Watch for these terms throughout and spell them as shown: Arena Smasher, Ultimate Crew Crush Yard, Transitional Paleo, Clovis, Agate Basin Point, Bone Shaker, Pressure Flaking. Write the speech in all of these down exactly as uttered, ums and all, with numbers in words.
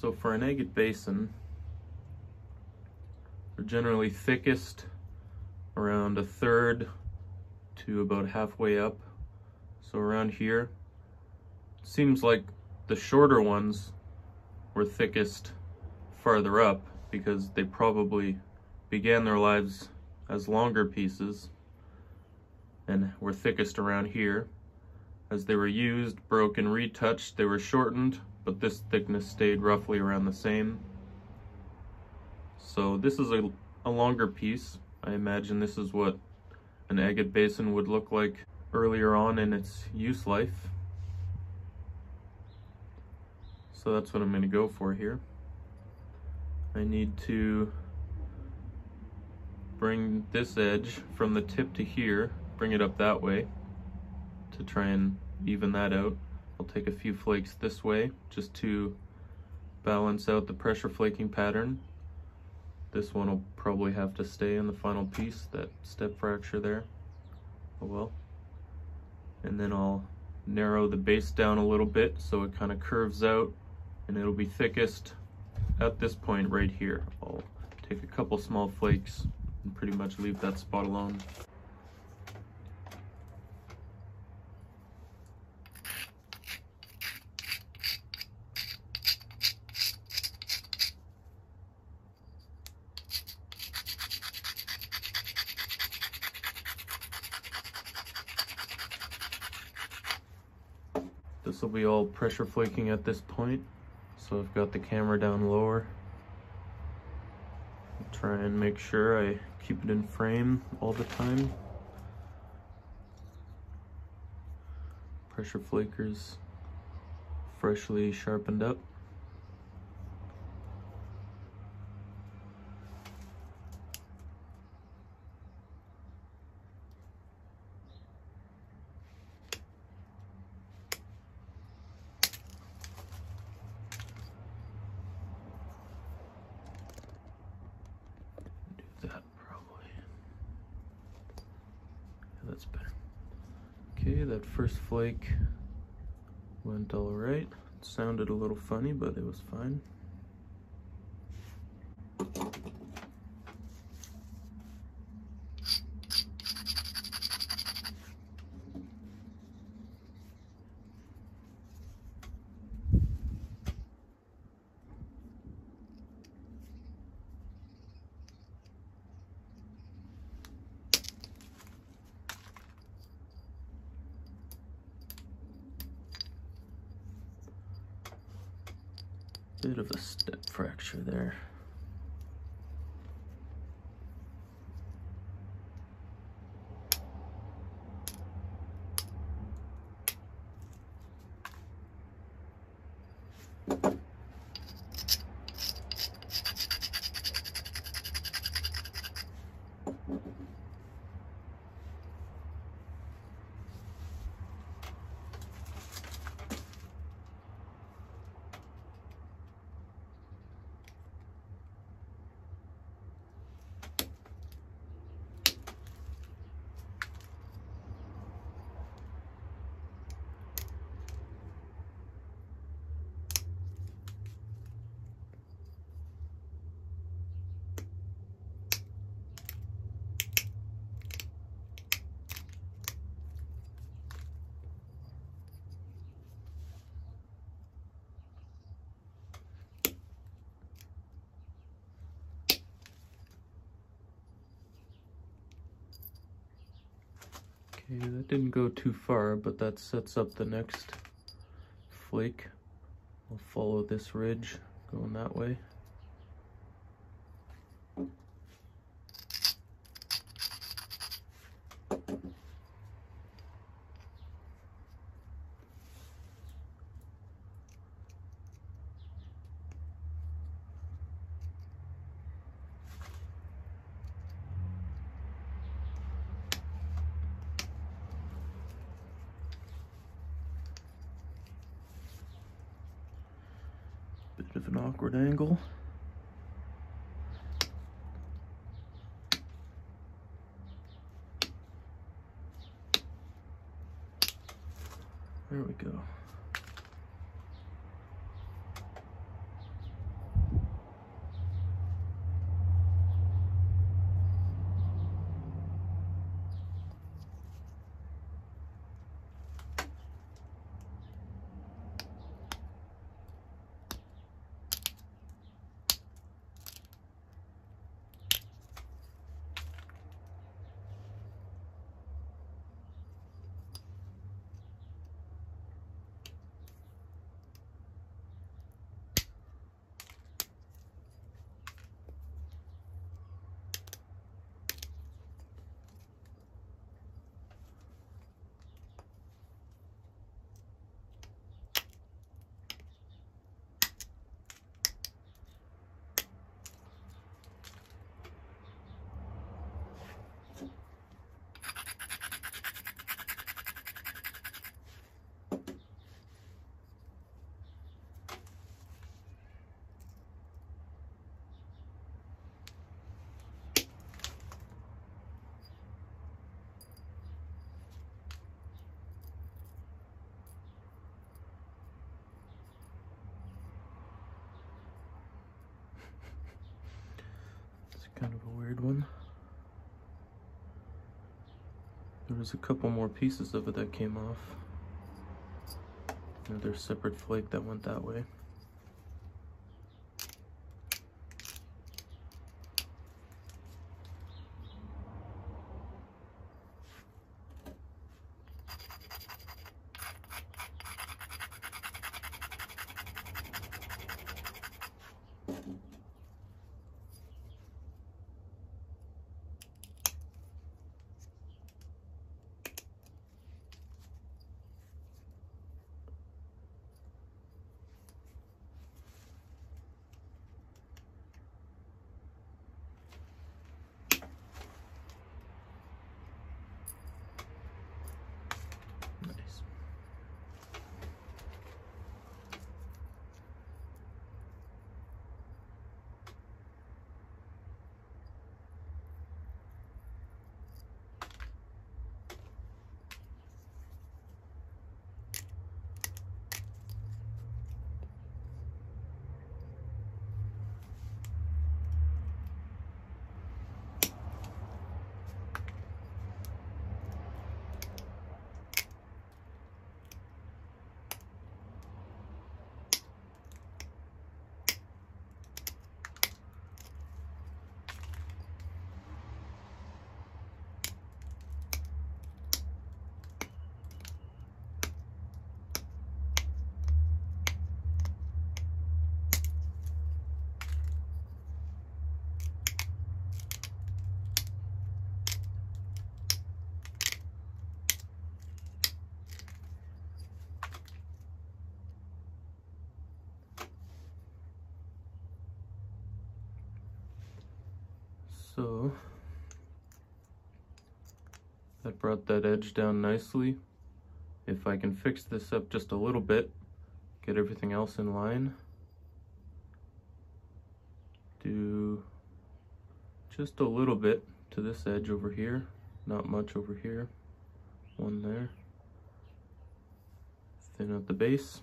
So for an agate basin, they're generally thickest around a third to about halfway up. So around here, it seems like the shorter ones were thickest farther up because they probably began their lives as longer pieces and were thickest around here. As they were used, broken, retouched, they were shortened, but this thickness stayed roughly around the same. So this is a, a longer piece. I imagine this is what an agate basin would look like earlier on in its use life. So that's what I'm going to go for here. I need to bring this edge from the tip to here, bring it up that way to try and even that out. I'll take a few flakes this way just to balance out the pressure flaking pattern. This one will probably have to stay in the final piece, that step fracture there. Oh well. And then I'll narrow the base down a little bit so it kind of curves out, and it'll be thickest at this point right here. I'll take a couple small flakes and pretty much leave that spot alone. This will be all pressure flaking at this point, so I've got the camera down lower. I'll try and make sure I keep it in frame all the time. Pressure flakers freshly sharpened up. That's better. Okay, that first flake went all right. It sounded a little funny, but it was fine. Bit of a step fracture there. Yeah, that didn't go too far, but that sets up the next flake. I'll follow this ridge going that way. Bit of an awkward angle. There we go. kind of a weird one. There was a couple more pieces of it that came off. Another separate flake that went that way. So that brought that edge down nicely. If I can fix this up just a little bit, get everything else in line, do just a little bit to this edge over here, not much over here, one there, thin out the base.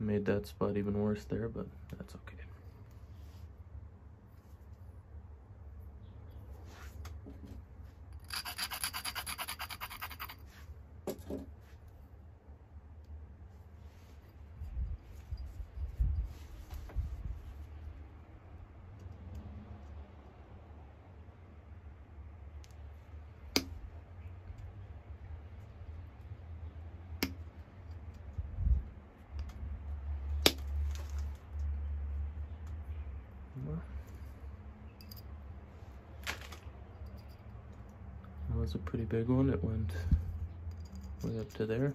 Made that spot even worse there, but that's okay. It's a pretty big one. It went way up to there.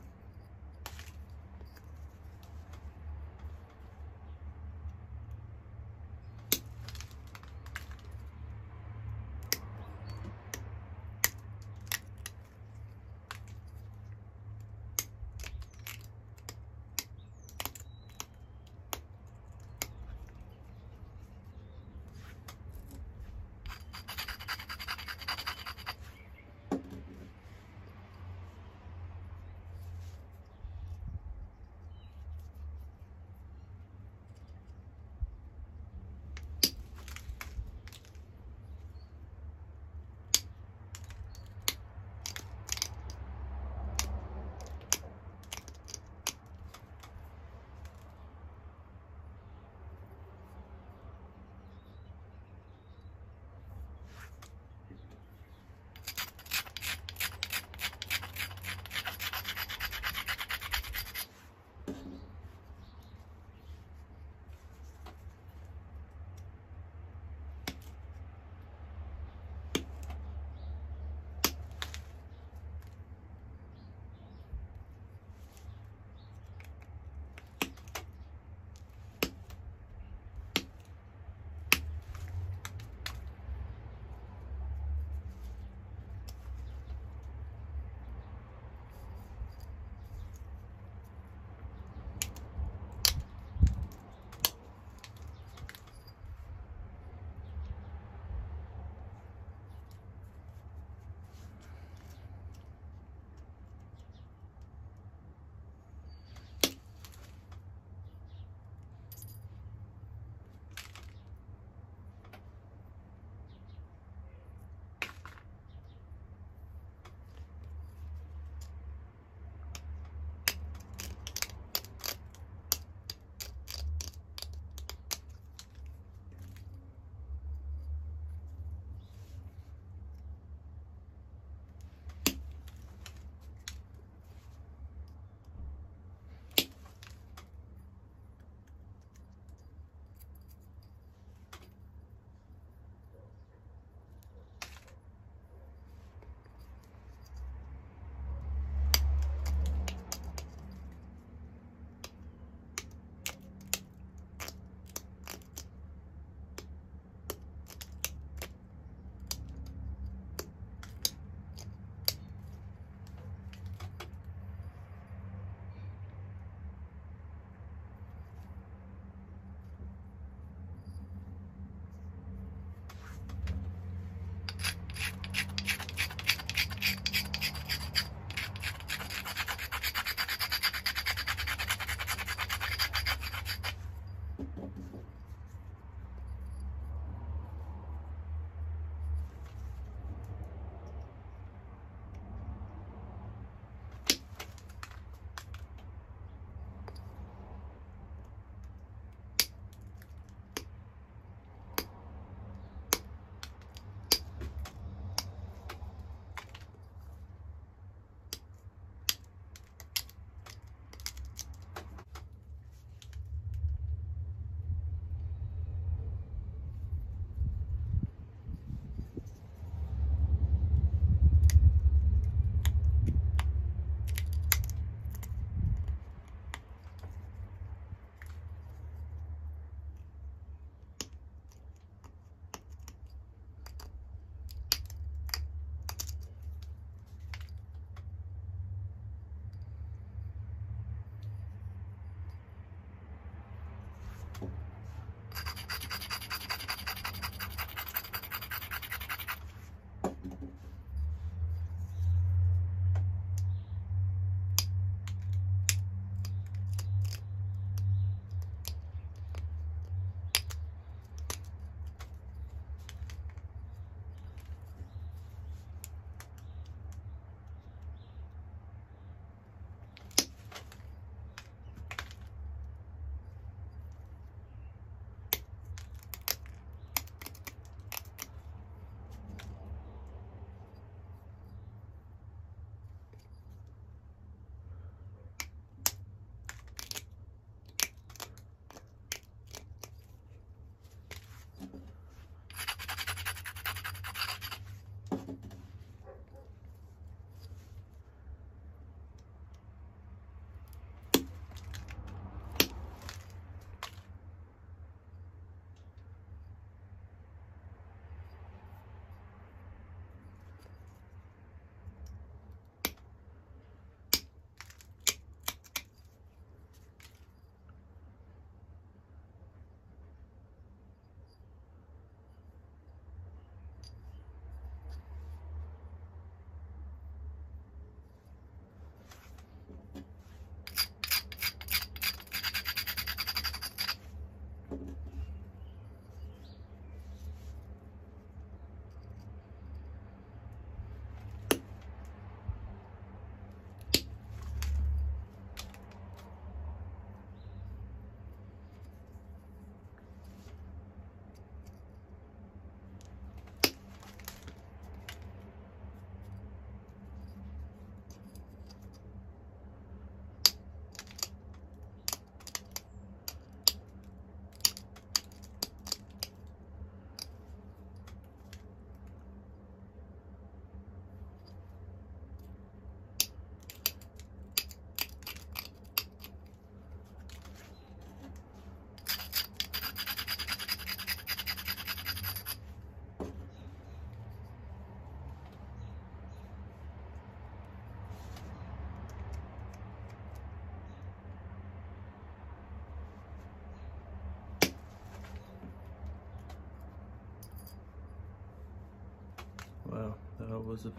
was a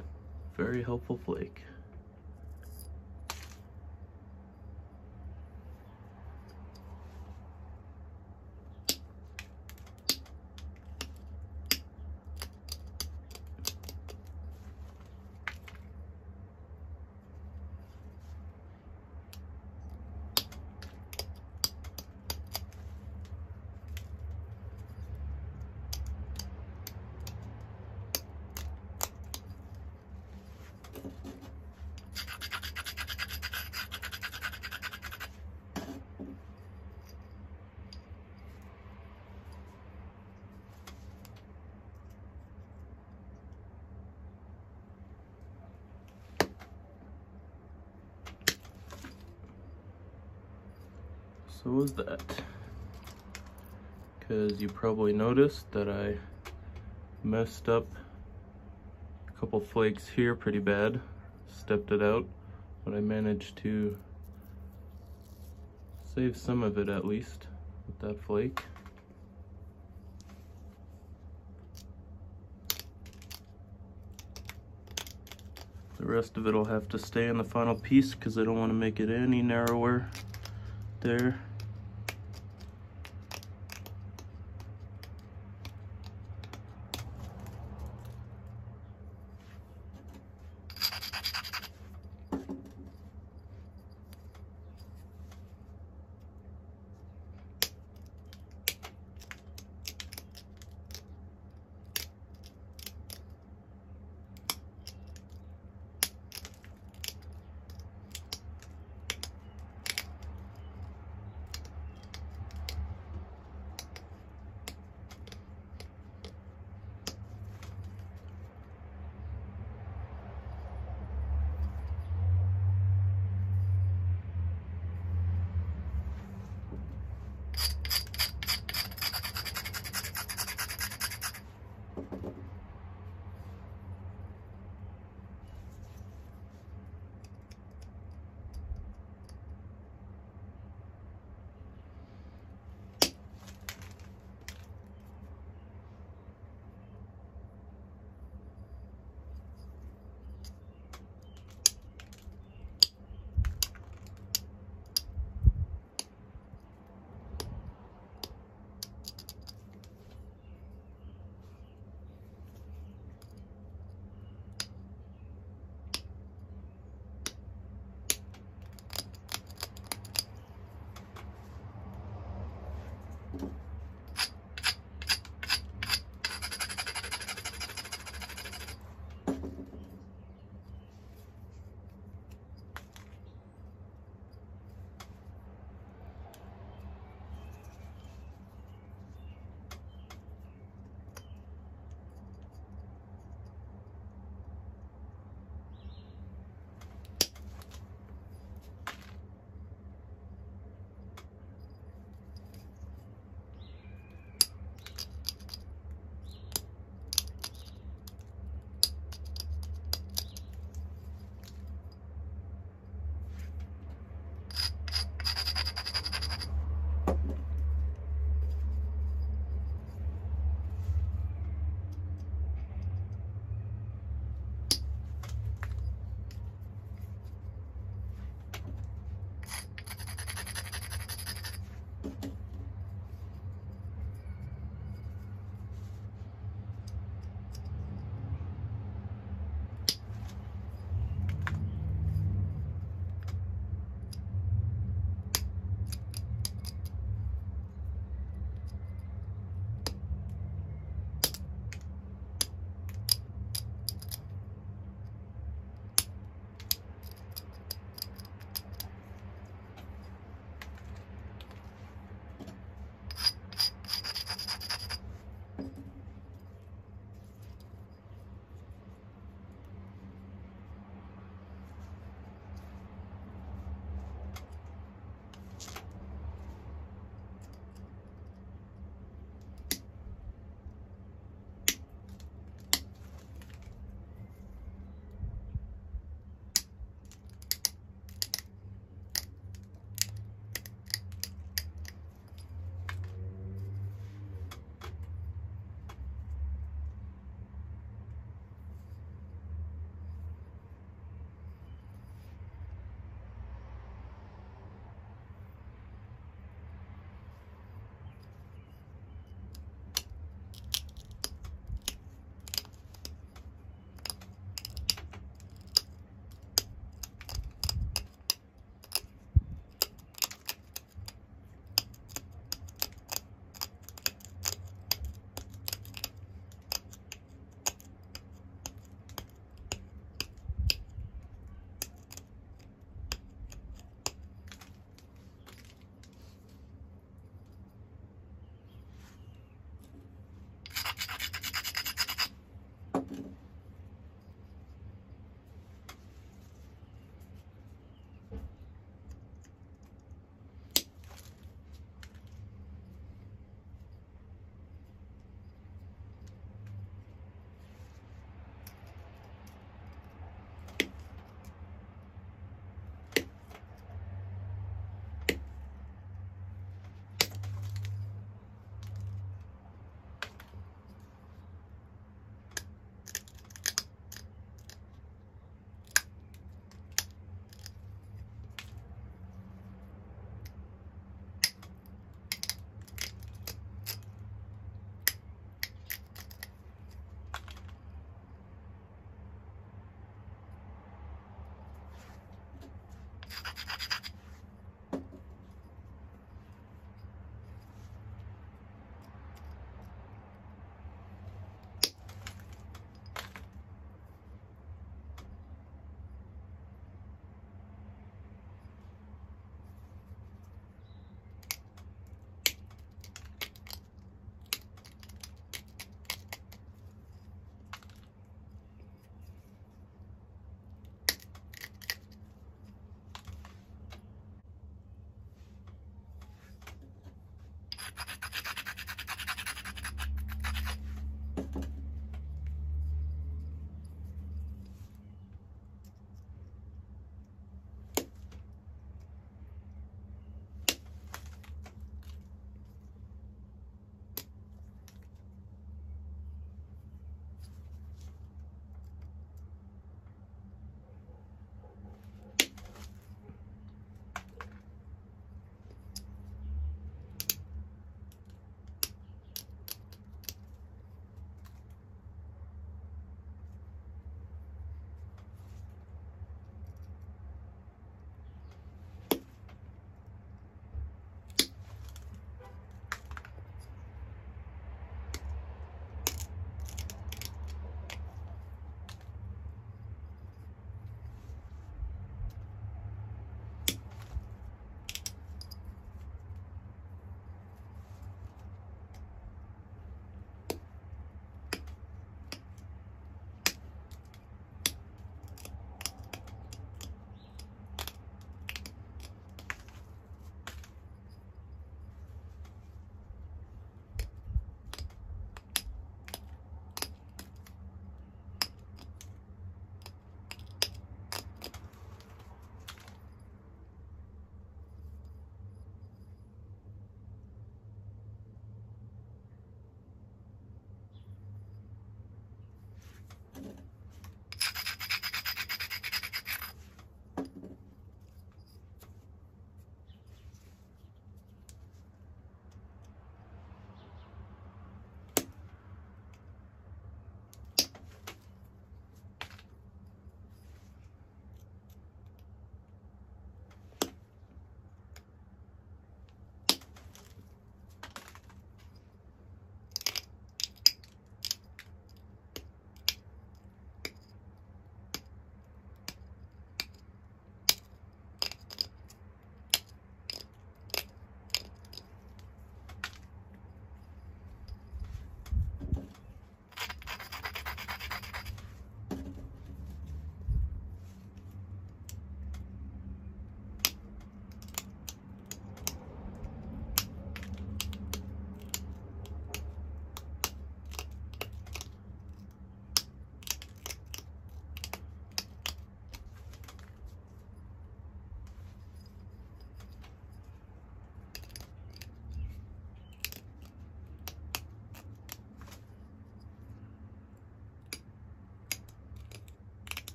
very helpful flake. So was that, because you probably noticed that I messed up a couple flakes here pretty bad, stepped it out, but I managed to save some of it at least with that flake. The rest of it will have to stay in the final piece because I don't want to make it any narrower there.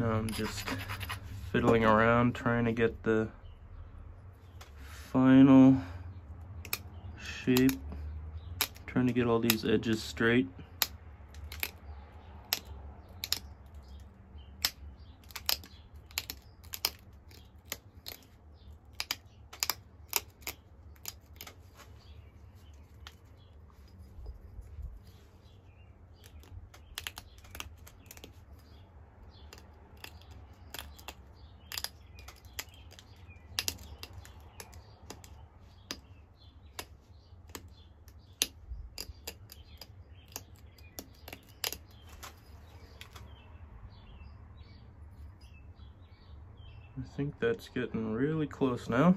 Now I'm just fiddling around trying to get the final shape, trying to get all these edges straight. I think that's getting really close now.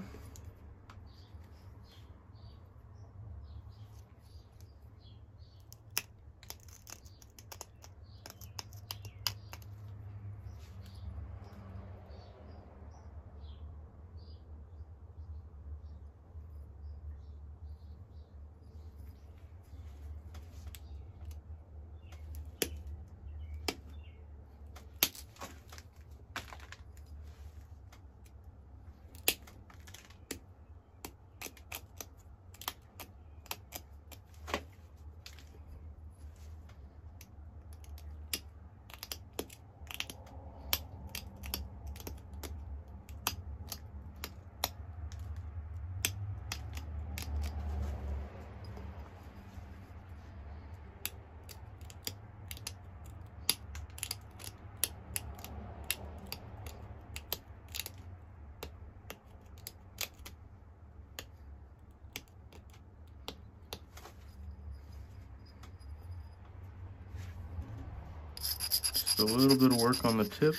A little bit of work on the tip.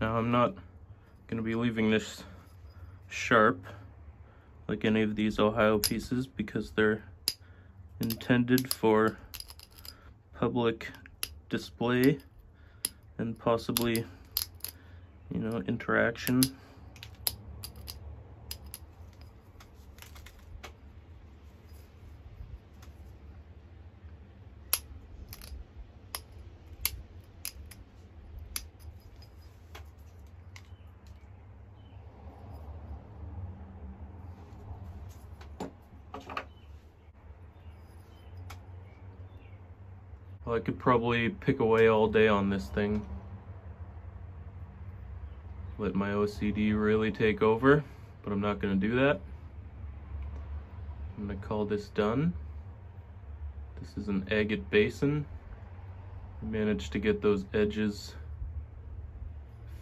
Now I'm not going to be leaving this sharp like any of these Ohio pieces because they're intended for public display and possibly, you know, interaction. I could probably pick away all day on this thing. Let my O C D really take over, but I'm not gonna do that. I'm gonna call this done. This is an agate basin. I managed to get those edges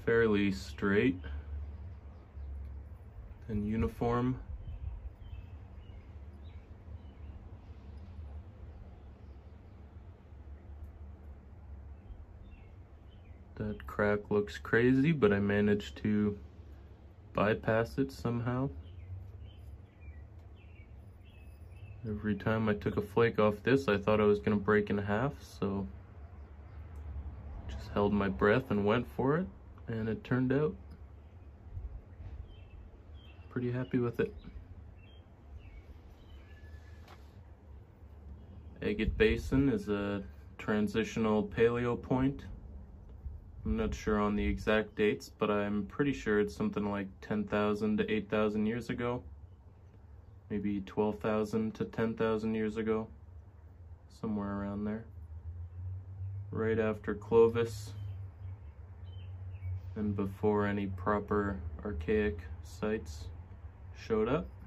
fairly straight and uniform. That crack looks crazy, but I managed to bypass it somehow. Every time I took a flake off this, I thought I was going to break in half, so just held my breath and went for it, and it turned out pretty happy with it. Agate Basin is a transitional paleo point. I'm not sure on the exact dates, but I'm pretty sure it's something like ten thousand to eight thousand years ago. Maybe twelve thousand to ten thousand years ago. Somewhere around there. Right after Clovis. And before any proper archaic sites showed up.